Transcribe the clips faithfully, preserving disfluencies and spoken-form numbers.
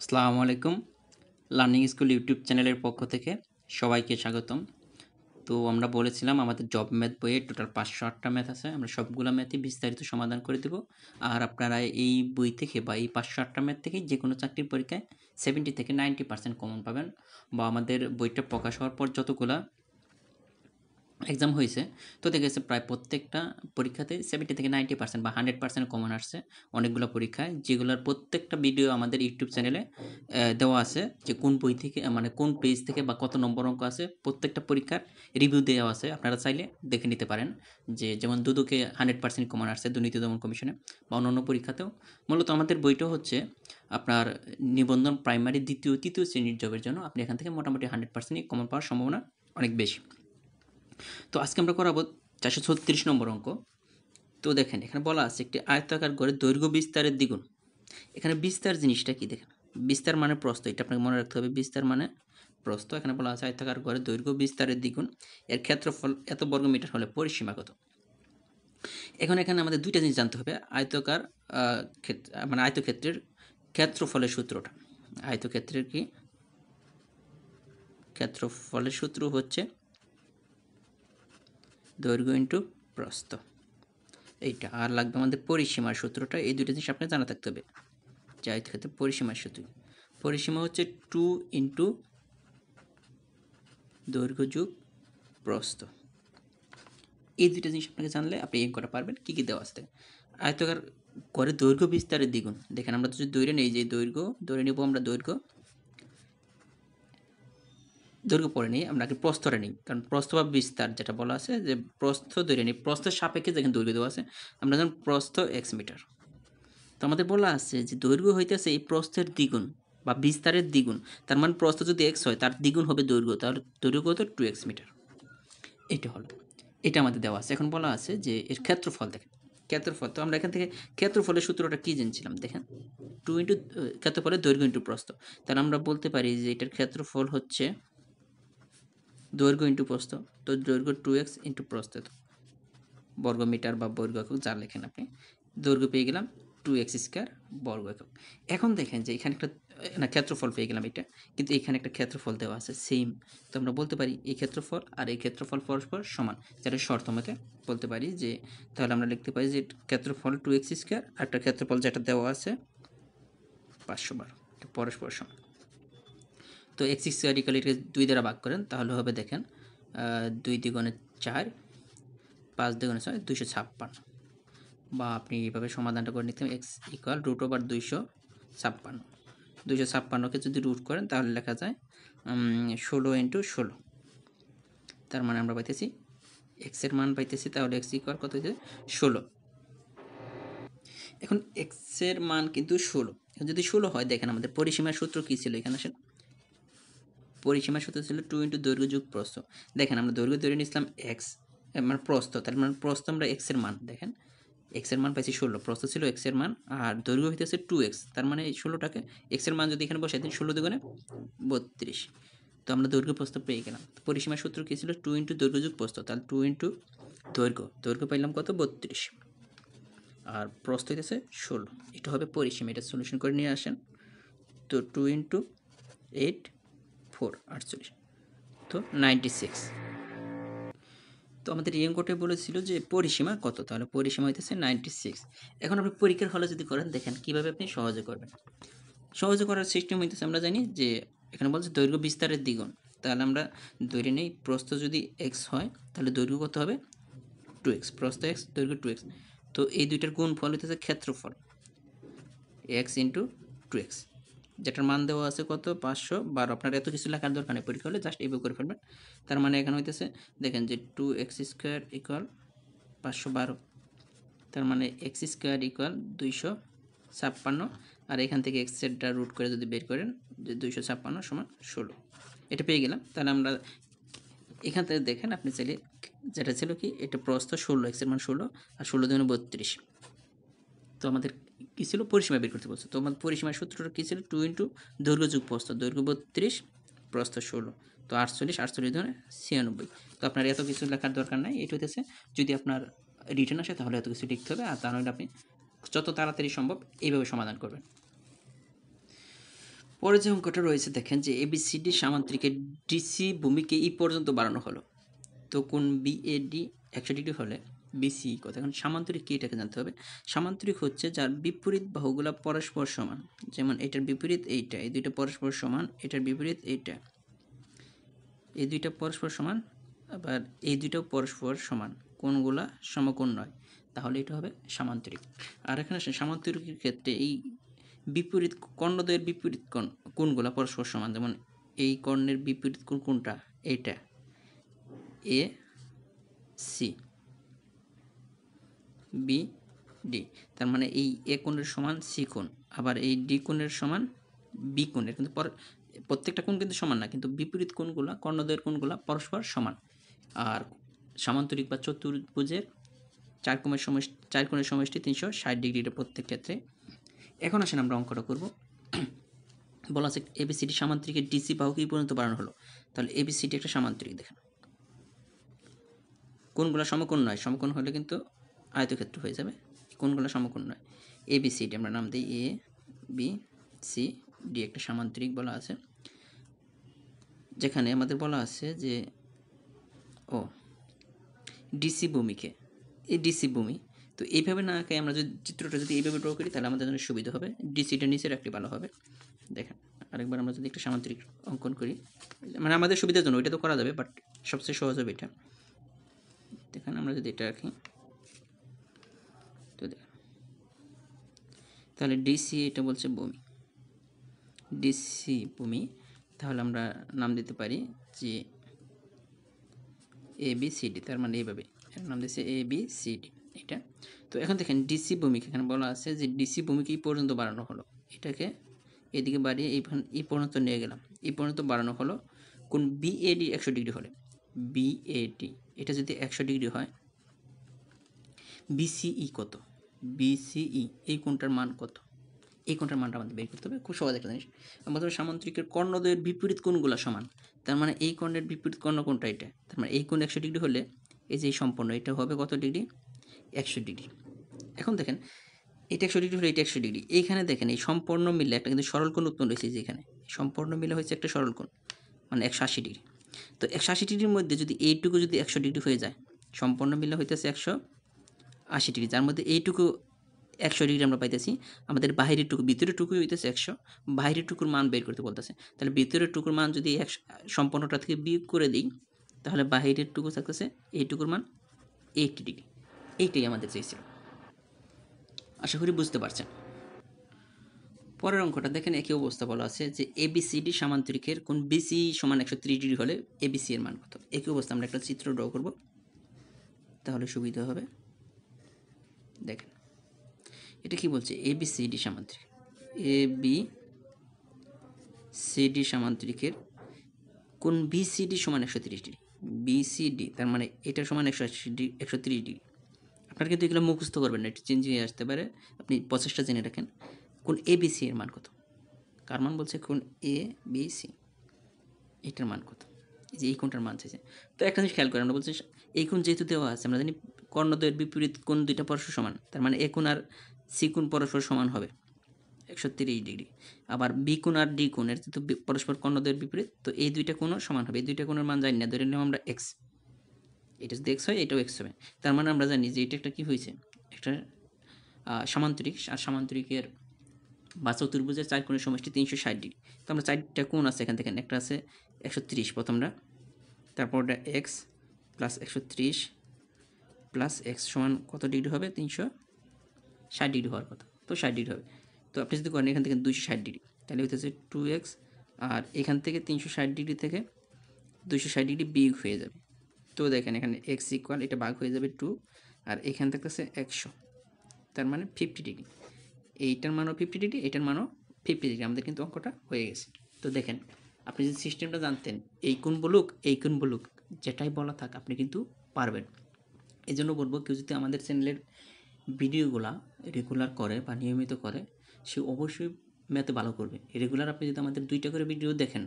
আসসালামু আলাইকুম learning school YouTube চ্যানেলের পক্ষ থেকে সবাইকে স্বাগতম। তো আমরা বলেছিলাম আমাদের জব ম্যাথ বইয়ে টোটাল পাঁচশো আটটা ম্যাথ আছে, আমরা সবগুলো ম্যাথই বিস্তারিত সমাধান করে দেব। আর আপনারা এই বই থেকে বা এই পাঁচশো আটটা ম্যাথ থেকে যে কোনো চাকরির পরীক্ষায় সেভেন্টি থেকে নাইনটি পার্সেন্ট কমন পাবেন। বা আমাদের বইটা প্রকাশ হওয়ার পর যতগুলা এক্সাম হয়েছে তো দেখা গেছে প্রায় প্রত্যেকটা পরীক্ষাতে সেভেন্টি থেকে নাইনটি পার্সেন্ট বা হান্ড্রেড পার্সেন্ট কমন আসছে অনেকগুলো পরীক্ষায়, যেগুলোর প্রত্যেকটা ভিডিও আমাদের ইউটিউব চ্যানেলে দেওয়া আছে যে কোন বই থেকে মানে কোন পেজ থেকে বা কত নম্বর অঙ্ক আছে, প্রত্যেকটা পরীক্ষার রিভিউ দেওয়া আছে। আপনারা চাইলে দেখে নিতে পারেন। যে যেমন দুদকে হান্ড্রেড পার্সেন্ট কমন আসছে, দুর্নীতি দমন কমিশনে বা অন্যান্য পরীক্ষাতেও। মূলত আমাদের বইটা হচ্ছে আপনার নিবন্ধন প্রাইমারি দ্বিতীয় তৃতীয় শ্রেণীর জবের জন্য আপনি এখান থেকে মোটামুটি হান্ড্রেড পার্সেন্টই কমন পাওয়ার সম্ভাবনা অনেক বেশি। তো আজকে আমরা করাবো চারশো ছত্রিশ নম্বর অঙ্ক। তো দেখেন এখানে বলা আছে একটি আয়তাকার ঘরের দৈর্ঘ্য বিস্তারের দ্বিগুণ। এখানে বিস্তার জিনিসটা কি দেখেন, বিস্তার মানে প্রস্থ, এটা আপনাকে মনে রাখতে হবে, বিস্তার মানে প্রস্থ। এখানে বলা আছে আয়তাকার ঘরের দৈর্ঘ্য বিস্তারের দ্বিগুণ, এর ক্ষেত্রফল এত বর্গ মিটার হলে পরিসীমা কত। এখন এখানে আমাদের দুইটা জিনিস জানতে হবে, আয়তাকার মানে আয়তক্ষেত্রের ক্ষেত্রফলের সূত্রটা। আয়তক্ষেত্রের কি ক্ষেত্রফলের সূত্র হচ্ছে দৈর্ঘ্য ইন্টু প্রস্থ, এইটা। আর লাগবে আমাদের পরিসীমার সূত্রটা। এই দুটো জিনিস আপনার জানা থাকতে হবে। যাই ক্ষেত্রে পরিসীমার সূত্র, পরিসীমা হচ্ছে টু ইন্টু দৈর্ঘ্য যোগ প্রস্থ। এই দুটো জিনিস আপনাকে জানলে আপনি এই করা পারবেন। কী কী দেওয়া আসতে, আয়তকার করে দৈর্ঘ্য বিস্তারের দ্বিগুণ। দেখেন আমরা যদি দৈর্ঘ্য নেই, যে দৈর্ঘ্য ধরে নেব আমরা, দৈর্ঘ্য দৈর্ঘ্য পরে নিই আমরা, আগে প্রস্থটা নিই, কারণ প্রস্থ বা বিস্তার যেটা বলা আছে যে প্রস্থ দৈর্ঘ্য নিই, প্রস্থের সাপেক্ষে যেখানে দৈর্ঘ্য দেওয়া আছে আমরা জানি প্রস্থ এক্স মিটার। তো আমাদের বলা আছে যে দৈর্ঘ্য হইতেছে এই প্রস্থের দ্বিগুণ বা বিস্তারের দ্বিগুণ, তার মানে প্রস্থ যদি এক্স হয় তার দ্বিগুণ হবে দৈর্ঘ্য, তার দৈর্ঘ্য হতো টু এক্স মিটার। এটা হলো, এটা আমাদের দেওয়া আছে। এখন বলা আছে যে এর ক্ষেত্রফল, দেখেন ক্ষেত্রফল। তো আমরা এখান থেকে ক্ষেত্রফলের সূত্রটা কী জেনেছিলাম, দেখেন টু ইন্টু ক্ষেত্রফলের দৈর্ঘ্য ইন্টু প্রস্থ। তাহলে আমরা বলতে পারি যে এটার ক্ষেত্রফল হচ্ছে দৈর্ঘ্য ইন্টু প্রস্থ, তো দৈর্ঘ্য টু এক্স ইন্টু প্রস্থ, বর্গ মিটার বা বর্গ একক যা লেখেন আপনি, দৈর্ঘ্য পেয়ে গেলাম টু এক্স স্কোয়ার বর্গ একক। এখন দেখেন যে এখানে একটা না ক্ষেত্রফল পেয়ে গেলাম এটা, কিন্তু এখানে একটা ক্ষেত্রফল দেওয়া আছে সেম। তো আমরা বলতে পারি এই ক্ষেত্রফল আর এই ক্ষেত্রফল পরস্পর সমান, যেটা শর্ত মতে বলতে পারি যে, তাহলে আমরা লিখতে পারি যে ক্ষেত্রফল টু এক্স স্কোয়ার আর একটা ক্ষেত্রফল যেটা দেওয়া আছে পাঁচশো বারো, পরস্পর সমান। তো এক্স স্কোয়ার ইকুয়াল এটাকে দুই দ্বারা ভাগ করেন তাহলে হবে, দেখেন দুই দ্বিগুণে চার, পাঁচ দ্বিগুণে ছয়, দুইশো ছাপ্পান্ন। বা আপনি এইভাবে সমাধানটা করে নিতে এক্স ইকুয়াল রুট ওভার দুইশো ছাপ্পান্ন। দুইশো ছাপ্পান্নকে যদি রুট করেন তাহলে লেখা যায় ষোলো ইন্টু ষোলো, তার মানে আমরা পাইতেছি এক্সের মান পাইতেছি, তাহলে এক্স ইকুয়াল কত হয়েছে ষোলো। এখন এক্সের মান কিন্তু ষোলো, যদি ষোলো হয় দেখেন আমাদের পরিসীমার সূত্র কী ছিল, এখানে আসেন, পরিসীমার সূত্র ছিল টু ইন্টু দৈর্ঘ্য যোগ প্রস্থ। দেখেন আমরা দৈর্ঘ্য ধরে নিয়েছিলাম এক্স মানে প্রস্থ, তার মানে প্রস্থ আমরা এক্সের মান, দেখেন এক্সের মান পাইছি ষোলো, প্রস্থ ছিল এক্সের মান আর দৈর্ঘ্য হইতেছে টু এক্স, তার মানে এই ষোলোটাকে এক্সের মান যদি এখানে বসাই দিন, ষোলো দুগুণে বত্রিশ। তো আমরা দৈর্ঘ্য প্রস্থ পেয়ে গেলাম। পরিসীমার সূত্র কী ছিল, টু ইন্টু দৈর্ঘ্য যোগ প্রস্থ, তাহলে টু ইন্টু দৈর্ঘ্য, দৈর্ঘ্য পাইলাম কত বত্রিশ আর প্রস্থ হইতেছে ষোলো। এটা হবে পরিসীমা। এটা সলিউশন করে নিয়ে আসেন, তো টু ইন্টু এইট ফোর আটচল্লিশ, তো নাইনটি সিক্স। তো আমাদের এই অঙ্কটাই বলেছিল যে পরিসীমা কত, তাহলে পরিসীমা হইতেছে নাইনটি সিক্স। এখন আপনি পরীক্ষার হলে যদি করেন দেখেন কীভাবে আপনি সহজে করবেন। সহজে করার সিস্টেম হইতেছে আমরা জানি যে এখানে বলছে দৈর্ঘ্য বিস্তারের দ্বিগুণ, তাহলে আমরা ধরে নেই প্রস্থ যদি এক্স হয় তাহলে দৈর্ঘ্য কত হবে টু এক্স, প্রস্থ এক্স দৈর্ঘ্য টু এক্স। তো এই দুইটার গুণফল হইতেছে ক্ষেত্রফল এক্স ইন্টু টু এক্স, যেটার মান দেওয়া আছে কত পাঁচশো বারো। আপনার এত কিছু লেখার দরকার নেই, পরীক্ষা হলে জাস্ট এইভাবে করে ফেলবেন। তার মানে এখানে হইতেছে দেখেন যে টু এক্স স্কোয়ার ইকুয়াল পাঁচশো বারো, তার মানে এক্স স্কোয়ার ইকুয়াল দুইশো ছাপ্পান্ন, আর এখান থেকে এক্সেরটা রুট করে যদি বের করেন যে দুইশো ছাপ্পান্ন সমান ষোলো, এটা পেয়ে গেলাম। তাহলে আমরা এখান থেকে দেখেন আপনি চাইলে যেটা ছিল কি, এটা প্রস্থ ষোলো, এক্সের মান ষোলো আর ষোলো দুগুণে বত্রিশ। তো আমাদের কী ছিল, পরিসীমা বের করতে বলছে। তো আমার পরিসীমার সূত্রটা কী ছিল, টু ইন্টু দৈর্ঘ্য যোগ প্রস্থ, দৈর্ঘ্য বত্রিশ প্রস্থ ষোলো, তো আটচল্লিশ, আটচল্লিশ ধরে ছিয়ানব্বই। তো আপনার এত কিছু লেখার দরকার নাই, এটা হইতেছে যদি আপনার রিটার্ন আসে তাহলে এত কিছু লিখতে হবে, আর তাহলে আপনি যত তাড়াতাড়ি সম্ভব এইভাবে সমাধান করবেন। পরে যে অঙ্কটা রয়েছে দেখেন যে এবিসিডি সামান্তরিকে ডিসি ভূমিকে ই পর্যন্ত বাড়ানো হলো, তো কোণ বিএডি একশো ডিগ্রি হলে বিসি কত? এখন সামান্তরিক কি এটাকে জানতে হবে। সামান্তরিক হচ্ছে যার বিপরীত বাহুগুলা পরস্পর সমান, যেমন এটার বিপরীত এইটা, এই দুইটা পরস্পর সমান, এটার বিপরীত এইটা, এই দুইটা পরস্পর সমান, আবার এই দুইটাও পরস্পর সমান, কোনগুলা সমকোণ নয়, তাহলে এটা হবে সামান্তরিক। আর এখানে সামান্তরিকের ক্ষেত্রে এই বিপরীত কর্ণদ্বয়ের বিপরীত কোণ কোণগুলা পরস্পর সমান, যেমন এই কর্ণের বিপরীত কোণ কোনটা? এইটা এ সি বি ডি, তার মানে এই এ কোণের সমান সি কোণ, আবার এই ডি কোণের সমান বি কোণের, কিন্তু প্রত্যেকটা কোণ কিন্তু সমান না, কিন্তু বিপরীত কোণগুলা কর্ণদ্বয়ের কোণগুলা পরস্পর সমান। আর সামান্তরিক বা চতুর্ভুজের চার কোণের সমষ্টি চার কোণের সমষ্টি তিনশো ষাট ডিগ্রিটা প্রত্যেক ক্ষেত্রে। এখন আসেন আমরা অঙ্কটা করব। বলা আছে এবিসিডি সামান্তরিকের ডিসি বাহু কি পর্যন্ত বাড়ানো হলো, তাহলে এবিসিডি একটা সামান্তরিক। দেখেন কোনগুলো সমকোণ নয়, সমকোণ হলে কিন্তু আয়তক্ষেত্র হয়ে যাবে, কোনগুলো সমকোণ নয়। এবিসিডি আমরা নাম দিই এ বি সি ডি, একটা সামান্তরিক বলা আছে, যেখানে আমাদের বলা আছে যে ও ডিসি ভূমিকে, এই ডিসি ভূমি তো এইভাবে না আঁকে, আমরা যদি চিত্রটা যদি এইভাবে ড্র করি তাহলে আমাদের জন্য সুবিধা হবে, ডিসিটা নিচে রাখলে ভালো হবে। দেখেন আরেকবার আমরা যদি একটা সামান্তরিক অঙ্কন করি, মানে আমাদের সুবিধার জন্য, ওইটা তো করা যাবে বাট সবচেয়ে সহজ হবে এটা। দেখেন আমরা যদি এটা রাখি তো দেখেন, তাহলে ডিসি এটা বলছে ভূমি, ডিসি ভূমি, তাহলে আমরা নাম দিতে পারি যে এ বি সি ডি, তার মানে এইভাবে নাম দিচ্ছে এ বি সি ডি এটা। তো এখন দেখেন ডিসি ভূমিকে এখানে বলা আছে যে ডিসি ভূমিকে এই পর্যন্ত বাড়ানো হলো, এটাকে এদিকে বাড়িয়ে এইখান এই পর্যন্ত নিয়ে গেলাম, এই পর্যন্ত বাড়ানো হলো কোন বিএডি একশো ডিগ্রি হলে, বিএডি এটা যদি একশো ডিগ্রি হয়, বিসিই কত? বিসিই এই কোণটার মান কত? এই কোণটার মানটা আমাদের বের করতে হবে। খুব সহজ একটা জিনিস, আমাদের সামান্তরিকের কর্ণদ্বয়ের বিপরীত কোণগুলো সমান, তার মানে এই কর্ণের বিপরীত কর্ণ কোণটা এটা, তার মানে এই কোণ একশো ডিগ্রি হলে এই যে সম্পূর্ণ এটা হবে কত ডিগ্রি? একশো ডিগ্রি। এখন দেখেন এটা একশো ডিগ্রি হলে এটা একশো ডিগ্রি, এইখানে দেখেন এই সম্পূর্ণ মিলে একটা কিন্তু সরল কোণ উৎপন্ন হয়েছে, যেখানে সম্পূর্ণ মিলে হয়েছে একটা সরল কোণ, মানে একশো আশি ডিগ্রি। তো একশো আশি ডিগ্রির মধ্যে যদি এইটুকু যদি একশো ডিগ্রি হয়ে যায়, সম্পূর্ণ মিলে হইতেছে একশো আশি ডিগ্রি, যার মধ্যে এইটুকু একশো ডিগ্রি আমরা পাইতেছি, আমাদের বাইরের টুকু ভিতরের টুকুই হইতেছে একশো, বাইরের টুকুর মান বের করতে বলতেছে, তাহলে ভিতরের টুকুর মান যদি একশো সম্পূর্ণটা থেকে বিয়োগ করে দিই তাহলে বাইরের টুকু থাকতেছে এইটুকুর মান এইটি ডিগ্রি, এইটাই আমাদের চেয়েছিল। আশা করি বুঝতে পারছেন। পরের অঙ্কটা দেখেন একই অবস্থা, বলা আছে যে এবিসিডি সামান্তরিকের কোণ বিসি সমান একশো ত্রিশ ডিগ্রি হলে এবিসি এর মান কত? একই অবস্থা আমরা একটা চিত্র ড্র করব, তাহলে সুবিধা হবে। দেখেন এটা কি বলছে, এবিসিডি সামান্তরিক, এবিসিডি সামান্তরিকের কোণ বিসিডি সমান একশো ত্রিশ ডিগ্রি, বিসিডি তার মানে এটা সমান একশো আশি ডিগ্রি একশো ত্রিশ ডিগ্রি। আপনার কিন্তু এগুলো মুখস্থ করবেন না, একটু চেঞ্জ হয়ে আসতে পারে, আপনি প্রচেষ্টা জেনে রাখেন। কোন এ বি সি এর মান কত? কার মান বলছে? কোন এ বি সি, এটার মান কত? যে এই কোনটার মান চাইছে। তো একটা জিনিস খেয়াল করেন, আমরা বলছি এই কোণ যেহেতু দেওয়া আছে, আমরা জানি কর্ণদ্বয়ের বিপরীত কোণ দুইটা পরস্পর সমান, তার মানে এ কোণ আর সি কোণ পরস্পর সমান হবে একশো তিরিশ ডিগ্রি, আবার বি কোণ আর ডি কোণের যেহেতু পরস্পর কর্ণদ্বয়ের বিপরীত, তো এই দুইটা কোণও সমান হবে। এই দুইটা কোণের মান জানি না, ধরে নিলাম আমরা এক্স, এটা যদি এক্স হয় এটাও এক্স হবে, তার মানে আমরা জানি যে এটা একটা কী হয়েছে, একটা সামান্তরিক। আর সামান্তরিকের বা চতুর্ভুজের চার কোণের সমষ্টি তিনশো ষাট ডিগ্রি, তো আমরা চারটা কোণ আছে এখান থেকে, একটা আছে একশো ত্রিশ প্রথমটা, তারপরটা এক্স প্লাস একশো ত্রিশ প্লাস এক্স সমান কত ডিগ্রি হবে? তিনশো ষাট ডিগ্রি হওয়ার কথা, তো ষাট ডিগ্রি হবে। তো আপনি যদি করেন এখান থেকে দুইশো ষাট ডিগ্রি, তাহলে হইতেছে টু এক্স, আর এখান থেকে তিনশো ষাট ডিগ্রি থেকে দুইশো ষাট ডিগ্রি বিয়োগ হয়ে যাবে, তো দেখেন এখানে এক্স ইকুয়াল এটা ভাগ হয়ে যাবে টু, আর এখান থেকে আছে একশো, তার মানে ফিফটি ডিগ্রি, এইটার মানও ফিফটি ডিগ্রি, এটার মানও ফিফটি ডিগ্রি, আমাদের কিন্তু অঙ্কটা হয়ে গেছে। তো দেখেন আপনি যদি সিস্টেমটা জানতেন, এই কোণ বলুক এই কোণ বলুক যেটাই বলা থাক আপনি কিন্তু পারবেন। এই জন্য বলবো কেউ যদি আমাদের চ্যানেলের ভিডিওগুলা রেগুলার করে বা নিয়মিত করে, সে অবশ্যই ম্যাথে ভালো করবে। রেগুলার আপনি যদি আমাদের দুইটা করে ভিডিও দেখেন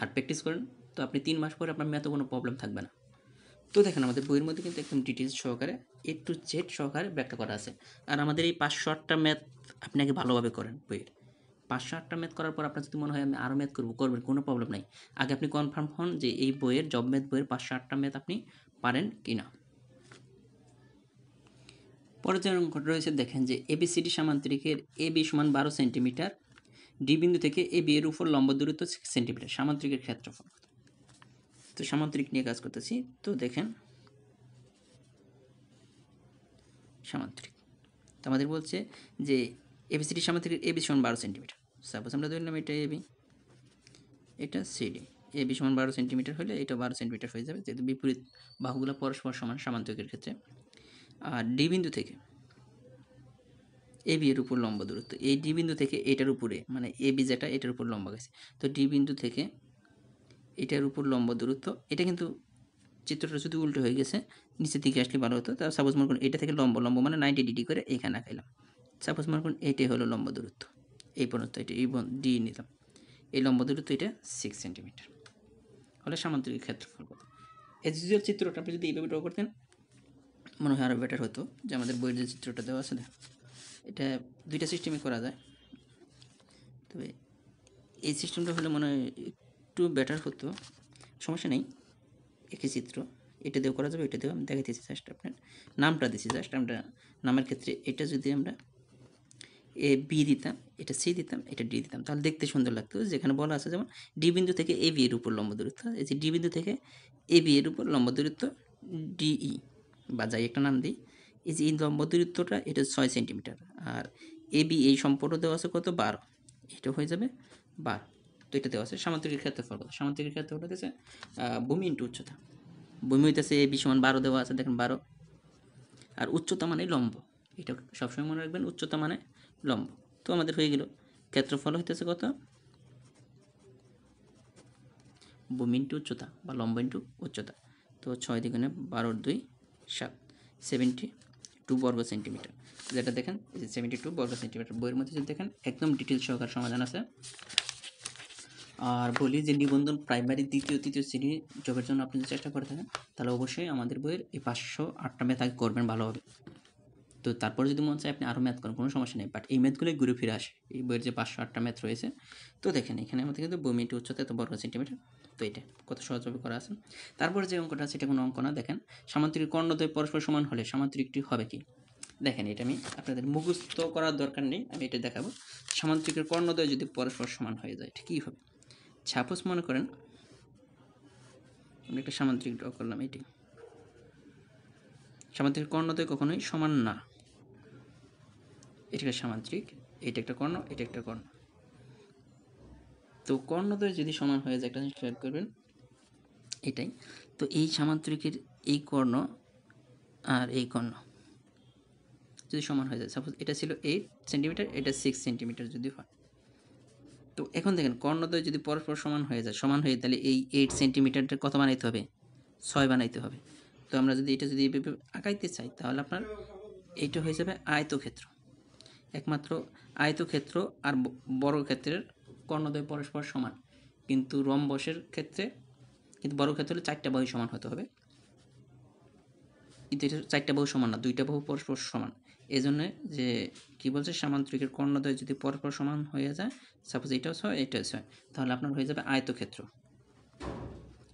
আর প্র্যাকটিস করেন, তো আপনি তিন মাস পরে আপনার ম্যাথে কোনো প্রবলেম থাকবে না। তো দেখেন আমাদের বইয়ের মধ্যে কিন্তু একদম ডিটেলস সহকারে এ টু জেড সহকারে ব্যাখ্যা করা আছে। আর আমাদের এই পাঁচশো আটটা ম্যাথ আপনি আগে ভালোভাবে করেন বইয়ের, পাঁচশো আটটা ম্যাথ করার পর আপনার যদি মনে হয় আমি আরও ম্যাথ করবো, করবেন, কোনো প্রবলেম নাই। আগে আপনি কনফার্ম হন যে এই বইয়ের জব ম্যাথ বইয়ের পাঁচশো আটটা ম্যাথ আপনি পারেন কি না। পরের যে অঙ্কটা রয়েছে দেখেন যে এবিসিডি সামান্তরিকের এ বি সমান বারো সেন্টিমিটার, ডি বিন্দু থেকে এ বি এর উপর লম্ব দূরত্ব সিক্স সেন্টিমিটার, সামান্তরিকের ক্ষেত্রফল। তো সামান্তরিক নিয়ে কাজ করতেছি, তো দেখেন সামান্তরিক তো আমাদের বলছে যে এবিসিডি সামান্তরিকের এ বি সমান বারো সেন্টিমিটার। সাপোজ আমরা ধরলাম এটা এ বি, এটা সিডি, এ বি সমান বারো সেন্টিমিটার হলে এটা বারো সেন্টিমিটার হয়ে যাবে, যেহেতু বিপরীত বাহুগুলো পরস্পর সমান সামান্তরিকের ক্ষেত্রে। আর ডি বিন্দু থেকে এ বি এর উপর লম্ব দূরত্ব, এই ডি বিন্দু থেকে এটার উপরে মানে এ বি যেটা এটার উপর লম্ব গেছে, তো ডি বিন্দু থেকে এটার উপর লম্ব দূরত্ব, এটা কিন্তু চিত্রটা শুধু উল্টো হয়ে গেছে, নিচের দিকে আসলে ভালো হতো। তার সাপোজ মনে করুন এটা থেকে লম্ব লম্ব মানে নাইনটি ডিগ্রি করে এখানে আঁকাইলাম। সাপোজ মনে করুন এটাই হলো লম্ব দূরত্ব এই পর্যন্ত, এটা এই ডি নিলাম, এই লম্ব দূরত্ব এটা সিক্স সেন্টিমিটার হলে সামান্তরিক ক্ষেত্রফল কত। এই যে চিত্রটা আপনি যদি এইভাবে ড্র করতেন মনে হয় আরও বেটার হতো। যে আমাদের বইয়ের যে চিত্রটা দেওয়া আছে এটা দুইটা সিস্টেমে করা যায়, তবে এই সিস্টেমটা হলে মনে হয় একটু বেটার হতো। সমস্যা নেই, একই চিত্র এটা দিয়েও করা যাবে, এটা দিয়েও আমি দেখাইতেছি, জাস্ট আপনার নামটা দিচ্ছি। জাস্ট আমরা নামের ক্ষেত্রে এটা যদি আমরা এ বি দিতাম, এটা সি দিতাম, এটা ডি দিতাম, তাহলে দেখতে সুন্দর লাগতো। যেখানে বলা আছে যেমন ডি বিন্দু থেকে এ বি এর উপর লম্ব দূরত্ব, এই যে ডি বিন্দু থেকে এ বি এর উপর লম্ব দূরত্ব ডিই বা যাই একটা নাম দিই, এই যে এই লম্ব দূরত্বটা এটা ছয় সেন্টিমিটার আর এ বি এই সম্পর্ক দেওয়া আছে কত, বারো, এটা হয়ে যাবে বারো। তো এটা দেওয়া আছে সামান্তরিকের ক্ষেত্রফল কত, সামান্তরিকের ক্ষেত্রফল হতেছে ভূমি ইন্টু উচ্চতা। ভূমি হইতেছে এ বি সমান বারো দেওয়া আছে, দেখেন বারো, আর উচ্চতা মানে লম্ব, এটা সবসময় মনে রাখবেন, উচ্চতা মানে লম্ব। তো আমাদের হয়ে গেল ক্ষেত্রফল হইতেছে কত, ভূমি ইন্টু উচ্চতা বা লম্ব ইন্টু উচ্চতা। তো ছয় দিগুণে বারোর দুই সাত, সেভেন্টি টু বর্গ সেন্টিমিটার, যেটা দেখেন সেভেন্টি টু বর্গ সেন্টিমিটার। বইয়ের মধ্যে যদি দেখেন একদম ডিটেলস সহকারে সমাধান আছে। আর বলি যে নিবন্ধন প্রাইমারি দ্বিতীয় তৃতীয় শ্রেণী জবের জন্য আপনি যদি চেষ্টা করে থাকেন তাহলে অবশ্যই আমাদের বইয়ের এই পাঁচশো আটটা ম্যাথ আগে করবেন, ভালো হবে। তো তারপরে যদি মনে চায় আপনি আরও ম্যাথ করেন, কোনো সমস্যা নেই, বাট এই ম্যাথগুলোই ঘুরে ফিরে আসে এই বইয়ের যে পাঁচশো আটটা ম্যাথ রয়েছে। তো দেখেন এখানে আমাদের কিন্তু ভূমি ইন্টু উচ্চতা এত বর্গ সেন্টিমিটার, তো এটা কত সহজভাবে করা আছে। তারপরে যে অঙ্কটা আছে এটা কোনো অঙ্ক না, দেখেন সামান্তরিক কর্ণদ্বয় পরস্পর সমান হলে সামান্তরিকটি হবে কি। দেখেন এটা আমি আপনাদের মুখস্থ করার দরকার নেই, আমি এটা দেখাবো। সামান্তরিকের কর্ণদ্বয় যদি পরস্পর সমান হয়ে যায় এটা কী হবে। সাপোজ মনে করেন আমরা একটা সামান্তরিক ড্র করলাম, এটি সামান্তরিক কর্ণদ্বয় কখনোই সমান না, এটা একটা সামান্তরিক, এটা একটা কর্ণ, এটা একটা কর্ণ। তো কর্ণদ্বয় যদি সমান হয়ে যায় একটা জিনিস খেয়াল করবেন, এটাই তো এই সামান্তরিকের এই কর্ণ আর এই কর্ণ যদি সমান হয়ে যায়, সাপোজ এটা ছিল এইট সেন্টিমিটার, এটা সিক্স সেন্টিমিটার যদি হয়। তো এখন দেখেন কর্ণদ্বয় যদি পরস্পর সমান হয়ে যায়, সমান হয়ে তাহলে এই এইট সেন্টিমিটারটা কত বানাইতে হবে, ছয় বানাইতে হবে। তো আমরা যদি এটা যদি আঁকাইতে চাই তাহলে আপনার এইটা হয়ে যাবে আয়তক্ষেত্র, একমাত্র আয়তক্ষেত্র আর বর্গক্ষেত্রের কর্ণদ্বয় পরস্পর সমান, কিন্তু রম্বসের ক্ষেত্রে কিন্তু বর্গক্ষেত্র হলে চারটা বাহু সমান হতে হবে, কিন্তু এটা চারটা বাহু সমান না, দুইটা বাহু পরস্পর সমান। এই জন্য যে কী বলছে সামান্তরিকের কর্ণদ্বয় যদি পরস্পর সমান হয়ে যায়, সাপোজ এটাও ছয় এটাও ছয়, তাহলে আপনার হয়ে যাবে আয়তক্ষেত্র,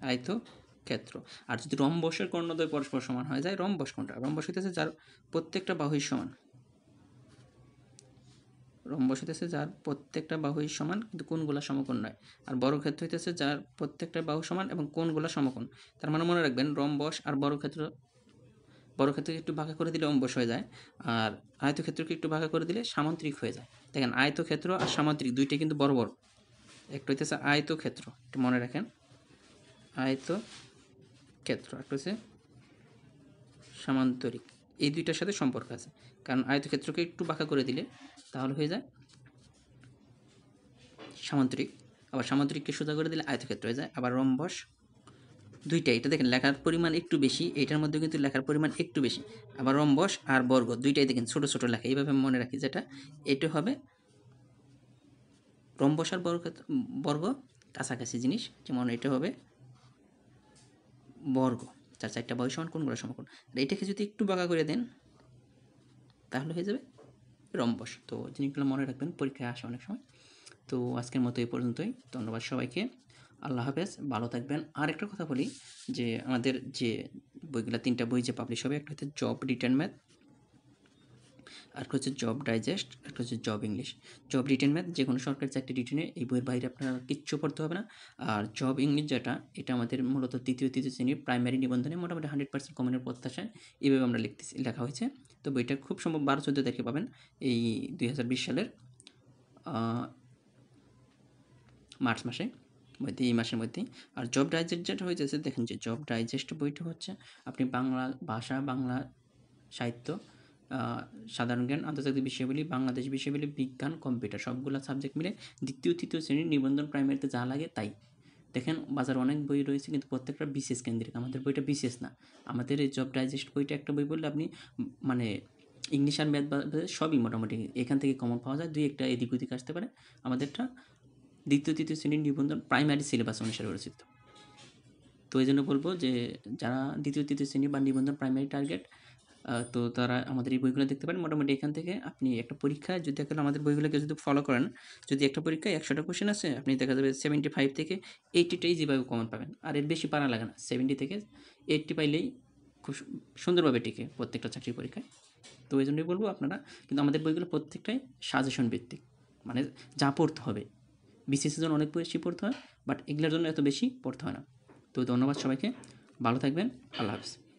আয়তক্ষেত্র। আর যদি রম্বসের কর্ণদ্বয় পরস্পর সমান হয়ে যায়, রম্বস কোনটা, রম্বস হইতেছে যার প্রত্যেকটা বাহুই সমান, রম্বস হইতেছে যার প্রত্যেকটা বাহুই সমান কিন্তু কোনগুলা সমকোণ নয়, আর বর্গক্ষেত্র হইতেছে যার প্রত্যেকটা বাহু সমান এবং কোনগুলা সমকোণ। তার মানে মনে রাখবেন রম্বস আর বর্গক্ষেত্র, বর্গক্ষেত্রকে একটু ভাগা করে দিলে রম্বস হয়ে যায়, আর আয়তক্ষেত্রকে একটু ভাগা করে দিলে সামান্তরিক হয়ে যায়। দেখেন আয়তক্ষেত্র আর সামান্তরিক দুইটা কিন্তু বড় বড়, একটা হইতেছে আয়তক্ষেত্র, একটু মনে রাখেন আয়তক্ষেত্র, একটা হচ্ছে সামান্তরিক, এই দুইটার সাথে সম্পর্ক আছে। কারণ আয়তক্ষেত্রকে একটু বাঁকা করে দিলে তাহলে হয়ে যায় সামান্তরিক, আবার সামান্তরিককে সোজা করে দিলে আয়তক্ষেত্র হয়ে যায়, আবার রম্বস দুইটা। এটা দেখেন লেখার পরিমাণ একটু বেশি, এটার মধ্যে কিন্তু লেখার পরিমাণ একটু বেশি, আবার রম্বস আর বর্গ দুইটাই দেখেন ছোটো ছোটো লেখা, এইভাবে মনে রাখি যেটা এটা হবে রম্বস আর বর্গ, বর্গ কাছাকাছি জিনিস, যেমন এটা হবে বর্গ চার চারটা বাহু সমান কোনগুলো সমকোণ, আর এটাকে যদি একটু বাঁকা করে দেন তাহলে হয়ে যাবে রম্বস। তো জিনিসগুলো মনে রাখবেন, পরীক্ষায় আসে অনেক সময়। তো আজকের মতো এই পর্যন্তই, ধন্যবাদ সবাইকে, আল্লাহ হাফেজ, ভালো থাকবেন। আর একটা কথা বলি, যে আমাদের যে বইগুলো তিনটা বই যে পাবলিশ হবে, একটা হচ্ছে জব রিটেন ম্যাথ, আরেকটা হচ্ছে জব ডাইজেস্ট, একটা হচ্ছে job English. Job written math যে কোনো সরকারি চাকরি রিটেনে, এই বইয়ের বাইরে আপনারা কিচ্ছু পড়তে হবে না। আর জব ইংলিশ যেটা, এটা আমাদের মূলত তৃতীয় তৃতীয় শ্রেণীর প্রাইমারি নিবন্ধনে মোটামুটি হান্ড্রেড পার্সেন্ট কমনের প্রত্যাশায় এইভাবে আমরা লিখতেছি, লেখা হয়েছে। তো বইটা খুব সম্ভব বারো চোদ্দো তারিখে পাবেন এই দুই হাজার বিশ সালের মার্চ মাসে, মধ্যে এই মাসের মধ্যেই। আর জব ডাইজেস্ট যেটা হয়ে যাচ্ছে, দেখেন যে জব ডাইজেস্ট বইটা হচ্ছে আপনি বাংলা ভাষা, বাংলা সাহিত্য, সাধারণ জ্ঞান, আন্তর্জাতিক বিষয়াবলী, বাংলাদেশ বিষয়াবলী, বিজ্ঞান, কম্পিউটার সবগুলো সাবজেক্ট মিলে দ্বিতীয় তৃতীয় শ্রেণীর নিবন্ধন প্রাইমারিতে যা লাগে তাই। দেখেন বাজারে অনেক বই রয়েছে কিন্তু প্রত্যেকটা বিসিএস কেন্দ্রিক, আমাদের বইটা বিসিএস না। আমাদের এই জব ডাইজেস্ট বইটা একটা বই বললে আপনি মানে ইংলিশ আর ম্যাথ সবই মোটামুটি এখান থেকে কমন পাওয়া যায়, দুই একটা এদিক ওদিক আসতে পারে। আমাদেরটা দ্বিতীয় তৃতীয় শ্রেণীর নিবন্ধন প্রাইমারি সিলেবাস অনুসারে রচিত। তো এই জন্য বলবো যে যারা দ্বিতীয় তৃতীয় শ্রেণী বা নিবন্ধন প্রাইমারি টার্গেট, তো তারা আমাদের এই বইগুলো দেখতে পারেন। মোটামুটি এখান থেকে আপনি একটা পরীক্ষা যদি এখন আমাদের বইগুলোকে যদি ফলো করেন, যদি একটা পরীক্ষায় একশোটা কোশ্চেন আছে, আপনি দেখা যাবে সেভেন্টি ফাইভ থেকে এইটিটাই যেভাবে কমন পাবেন, আর এর বেশি পারা লাগে না, সেভেন্টি থেকে এইটটি পাইলেই খুব সুন্দরভাবে টিকে প্রত্যেকটা চাকরির পরীক্ষায়। তো এই জন্যই বলবো আপনারা, কিন্তু আমাদের বইগুলো প্রত্যেকটাই সাজেশন ভিত্তিক, মানে যা পড়তে হবে, বিশেষ জন্য অনেক বেশি পড়তে হয়, বাট এগুলোর জন্য এত বেশি পড়তে হয় না। তো ধন্যবাদ সবাইকে, ভালো থাকবেন, আল্লাহ হাফেজ।